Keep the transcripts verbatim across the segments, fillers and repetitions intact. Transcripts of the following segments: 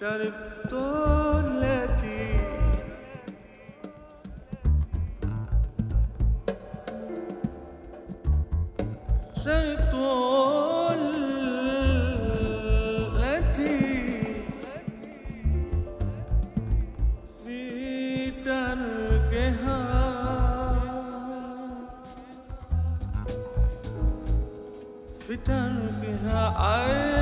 شربت التي شربت التي في تركها في تركها عندي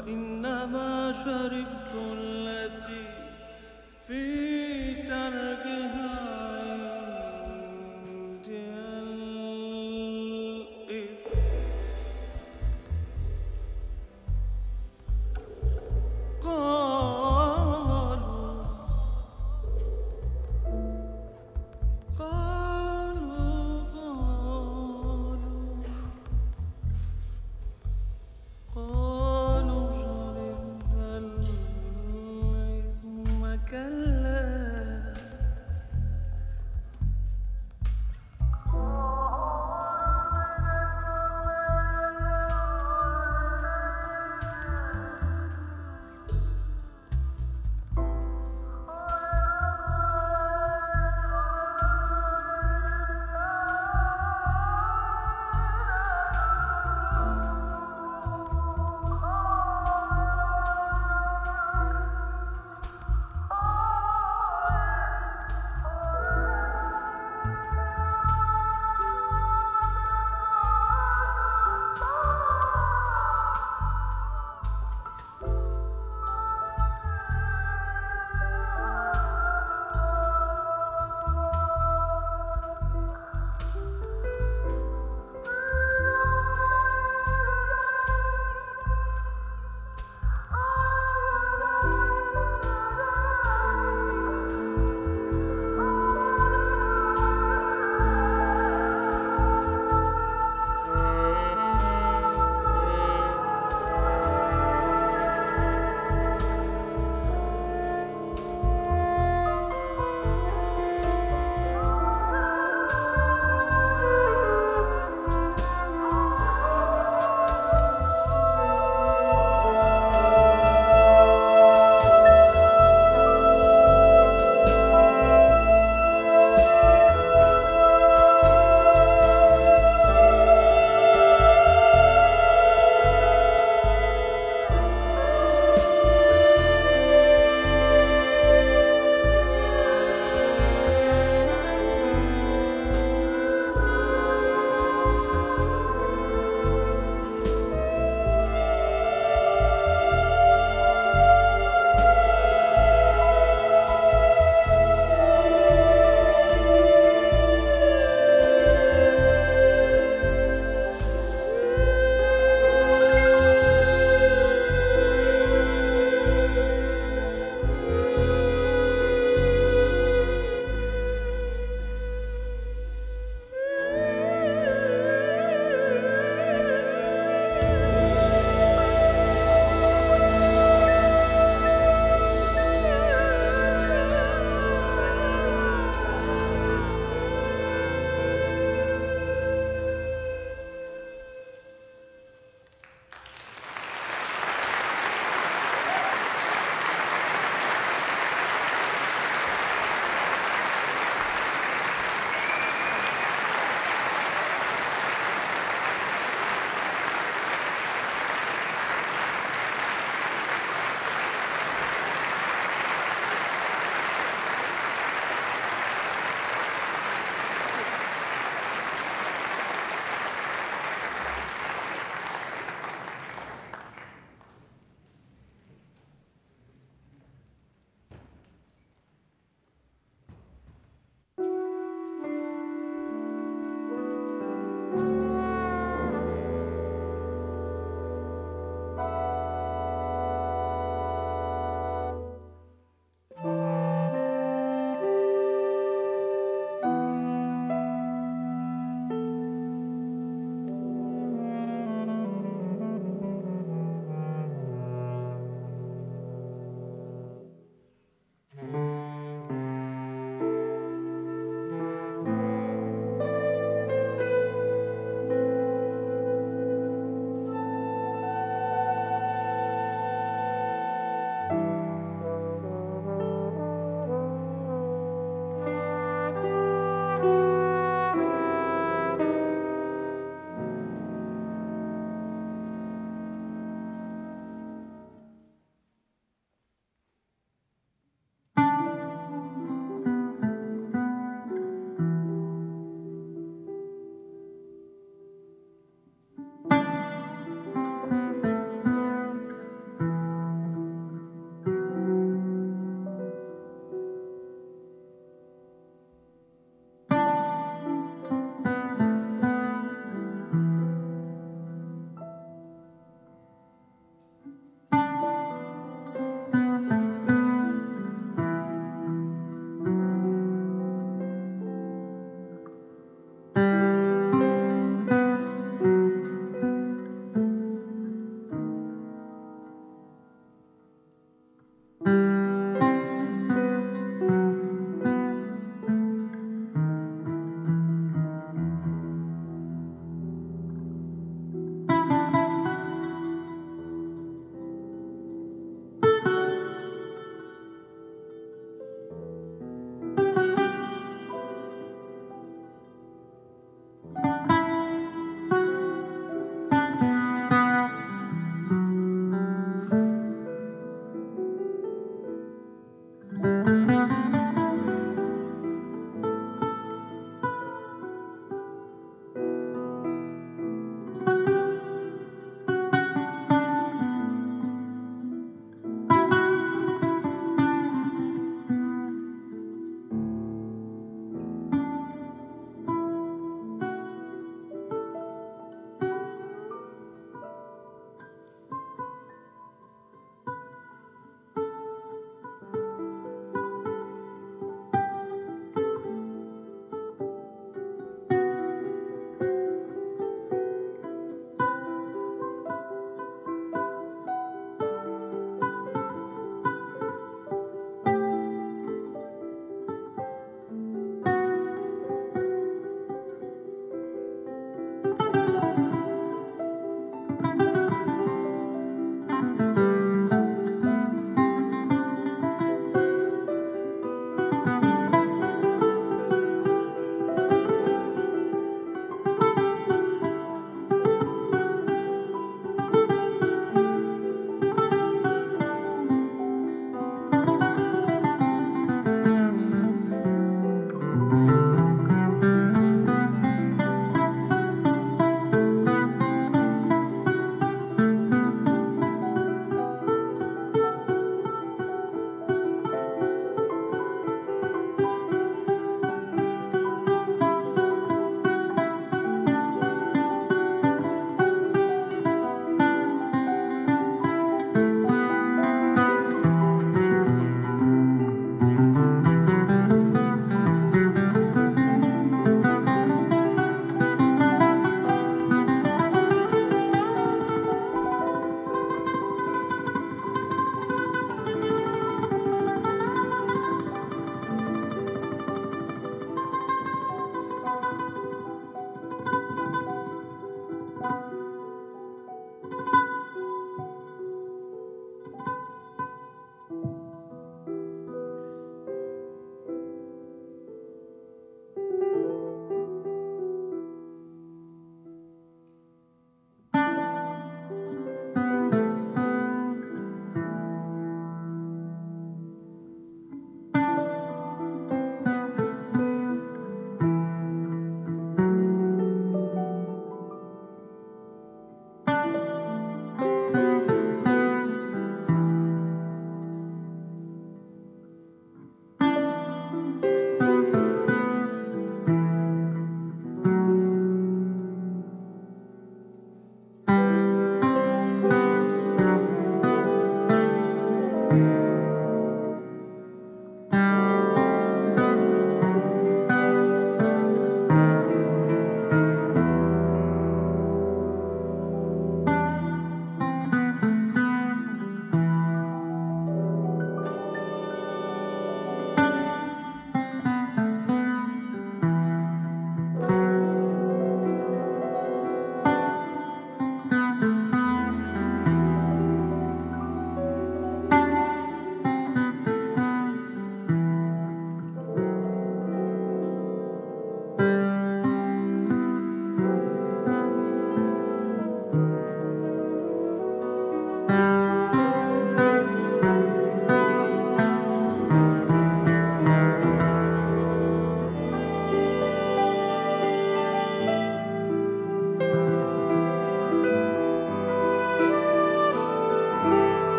وإنما شربت التي في تركها عندي الإثم. قالوا قالوا قالوا قالوا شربت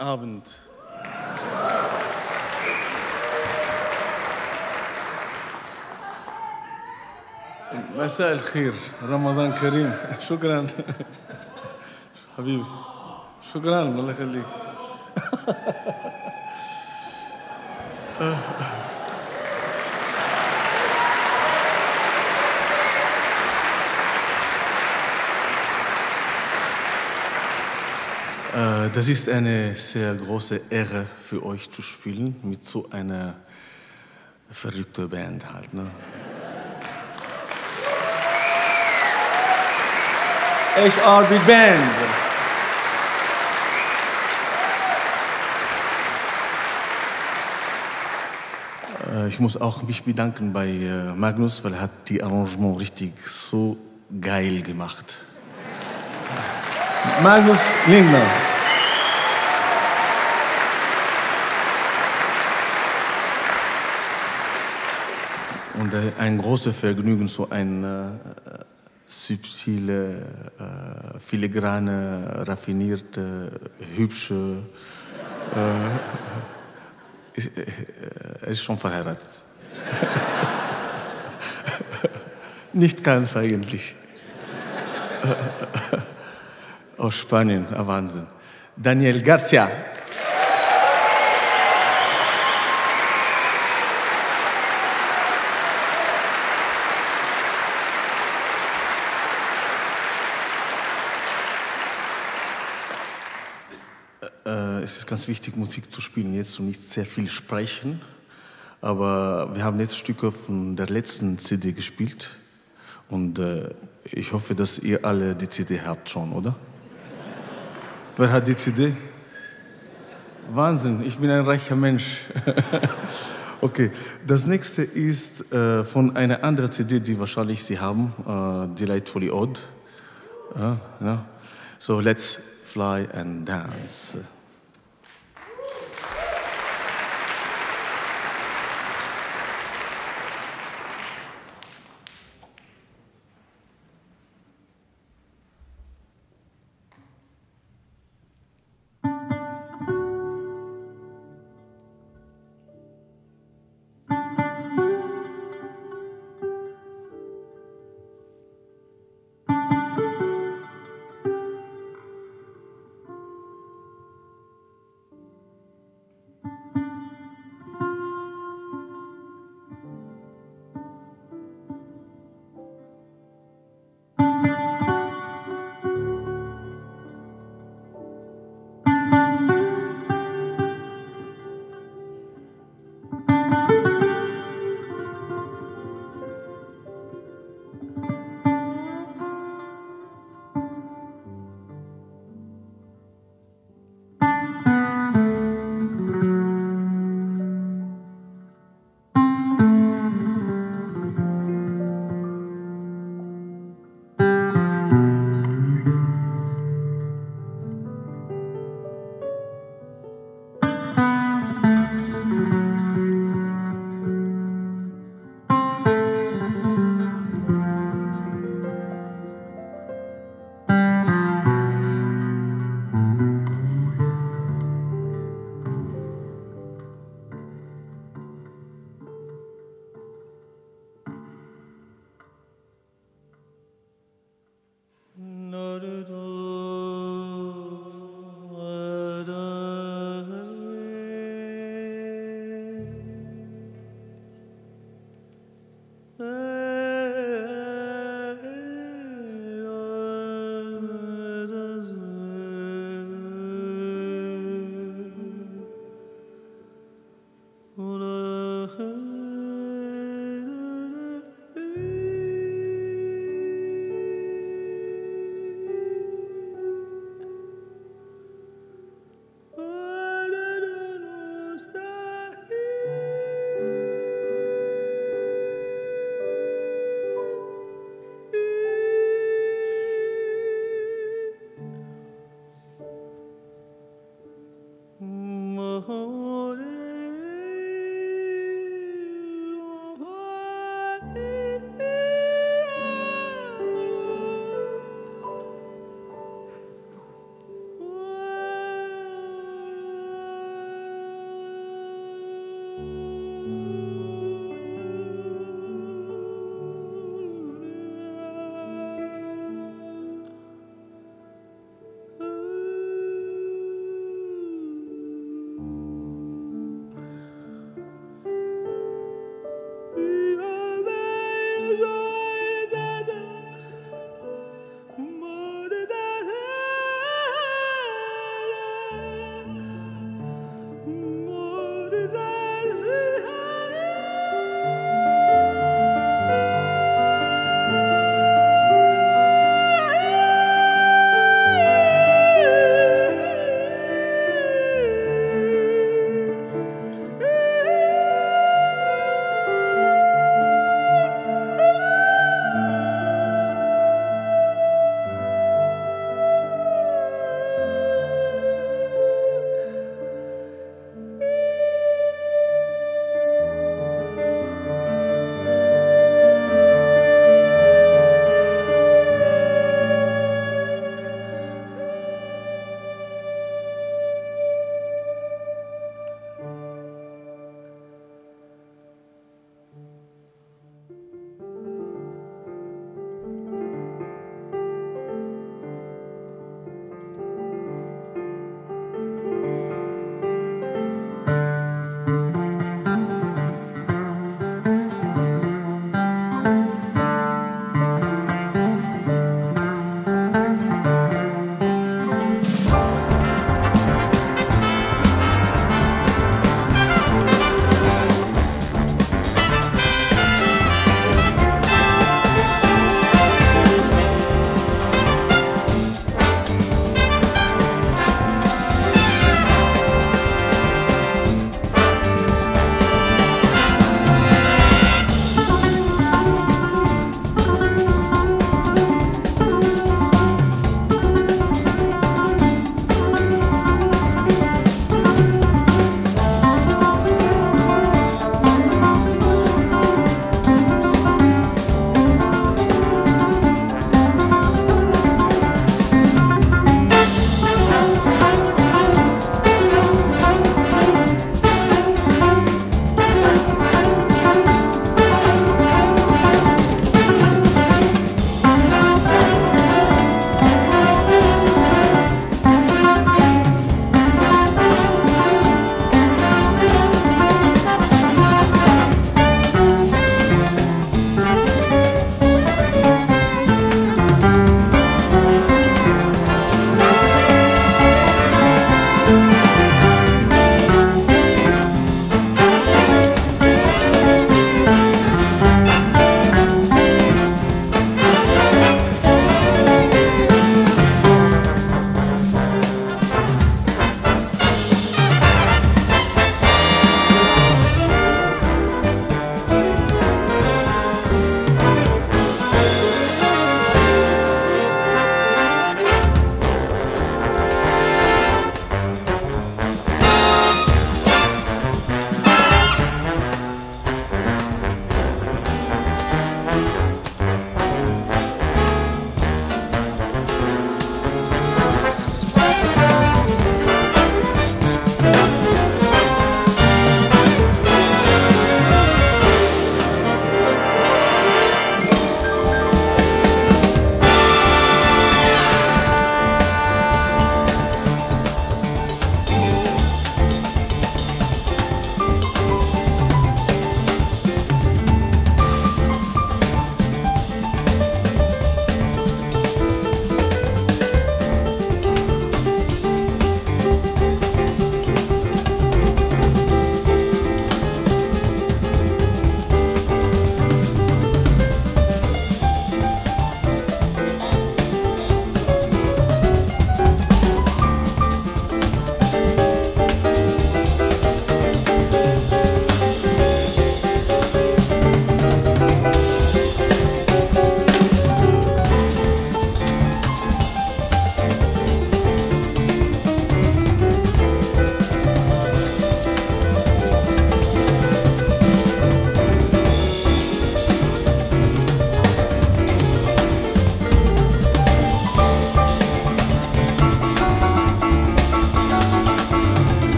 Abend. مساء الخير، رمضان كريم. شكرا حبيبي، شكرا الله يخليك. Das ist eine sehr große Ehre für euch zu spielen mit so einer verrückten Band halt, ne? H R. Big Band. Ich muss auch mich bedanken bei Magnus, weil er hat die Arrangement richtig so geil gemacht. Magnus Lindgren. Und ein großes Vergnügen, so ein äh, subtile, äh, filigrane, raffinierte, hübsche. Äh, äh, er ist schon verheiratet. Nicht ganz eigentlich. Aus Spanien, ein Wahnsinn. Daniel García. Äh, es ist ganz wichtig, Musik zu spielen jetzt und nicht sehr viel sprechen. Aber wir haben jetzt Stücke von der letzten C D gespielt. Und äh, ich hoffe, dass ihr alle die C D habt schon, oder? Wer hat die C D? Wahnsinn, ich bin ein reicher Mensch. Okay, das nächste ist äh, von einer anderen C D, die wahrscheinlich Sie haben, äh, Delightfully Odd. Ja, ja. So, let's fly and dance.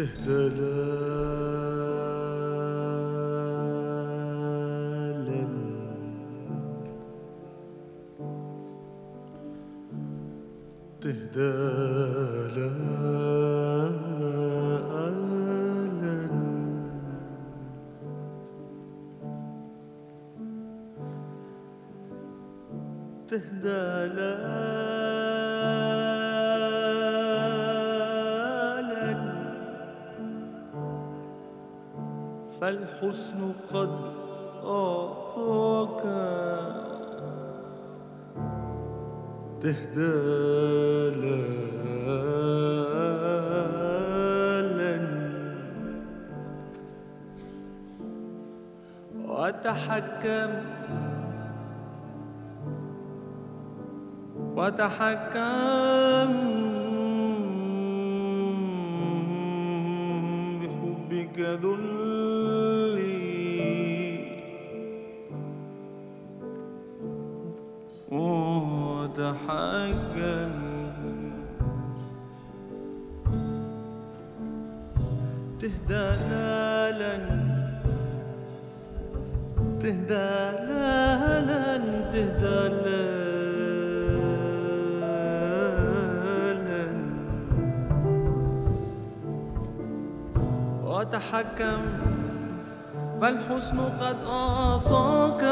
تهتلالن تهتلالن تهتلالن فالحسن قد أعطاك تهدالا وتحكم وتحكم بحبك ذل حقا تهدى لالا تهدى لالا تهدى لالا وتحكم فالحسن قد أعطاك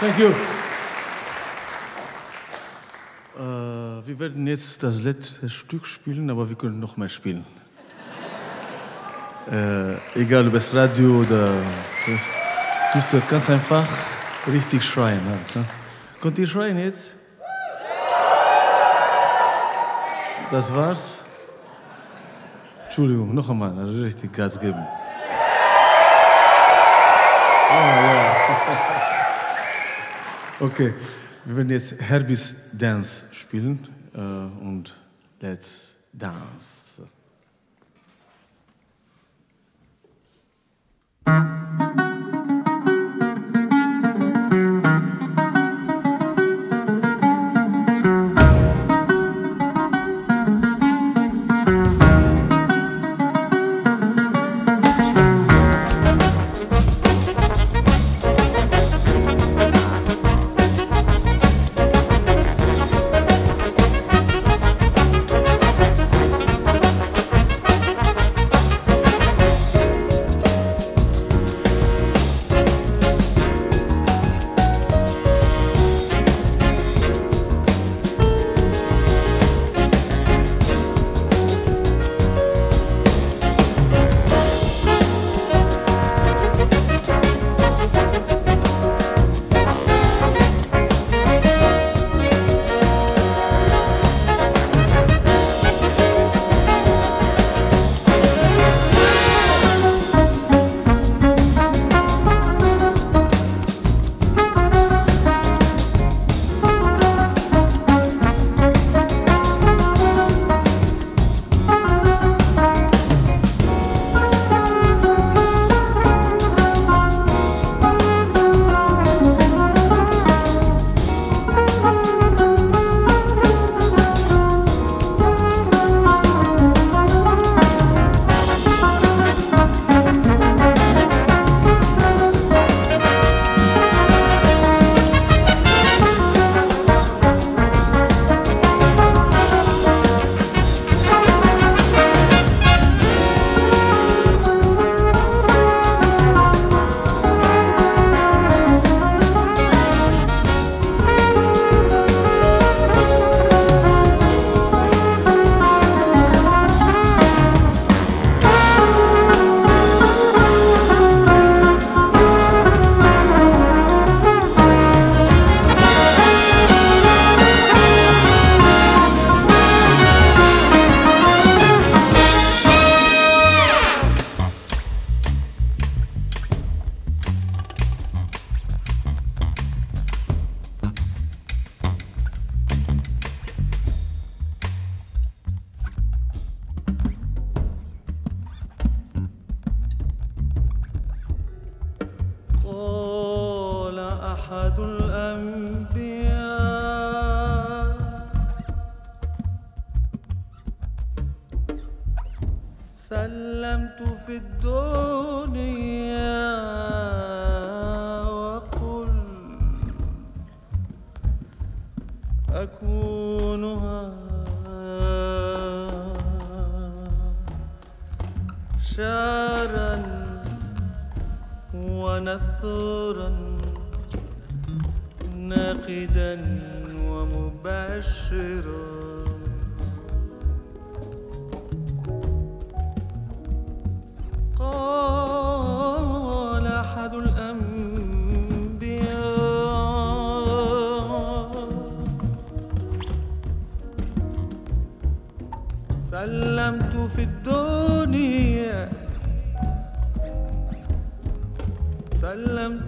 Thank you. Äh, wir werden jetzt das letzte Stück spielen, aber wir können noch mehr spielen. äh, egal ob es Radio oder... Du kannst einfach richtig schreien. Ne? Könnt ihr schreien jetzt? Das war's. Entschuldigung, noch einmal, also richtig Gas geben. Oh, ja. Okay, wir werden jetzt Herbie's Dance spielen äh, und let's dance.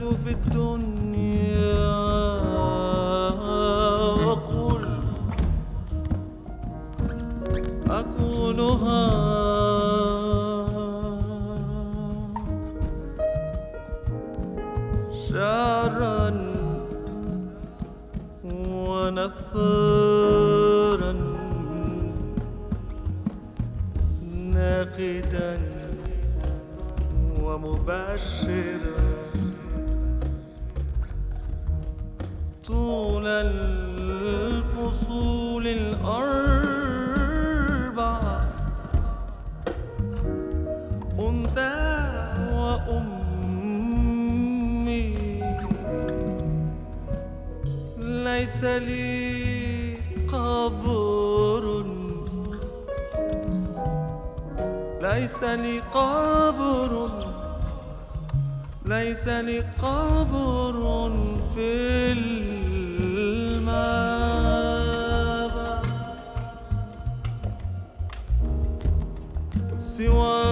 أنت وأمي ليس لي قبر ليس لي قبر ليس لي قبر في المابة سوى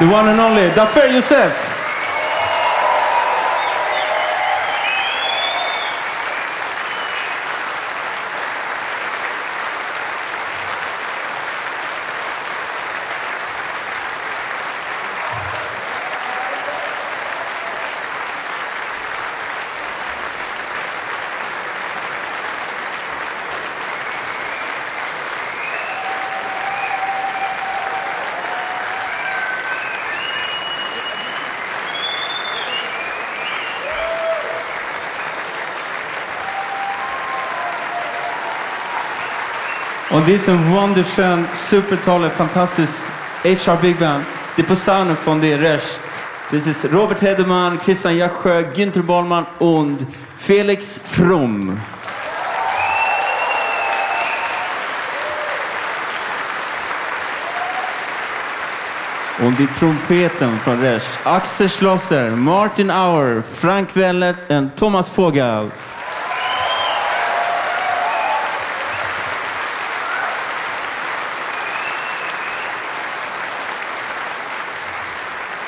the one and only Dafer Youssef. Und diesen wunderschönen, super tolle, fantastisch H R. Big Band, die Posaune von der Resch. Das ist Robert Hedemann, Christian Jacksjö, Günther Ballmann und Felix Fromm. Und die Trompeten von Resch, Axel Schlosser, Martin Auer, Frank Wellett und Thomas Vogel.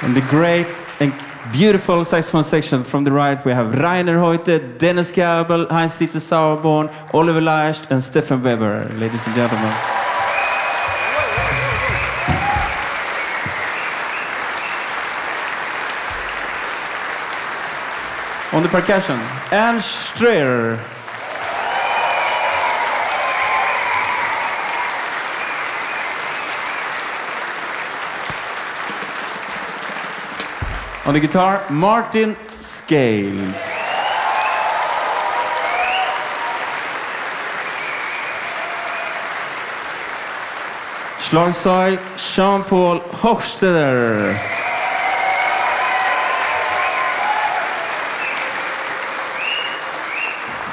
And the great and beautiful saxophone section from the right, we have Rainer Heute, Denis Gäbel, Heinz Dieter Sauerborn, Oliver Leicht, and Stefan Weber, ladies and gentlemen. On the percussion, Ernst Ströer. On the guitar, Martin Scales. Schlagzeug, Jean-Paul Höchstädter.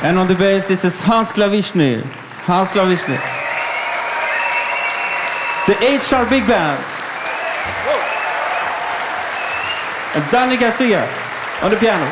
And on the bass, this is Hans Glawischnig. Hans Glawischnig. The H R. Big Band. And Daniel García on the piano.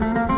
Musik.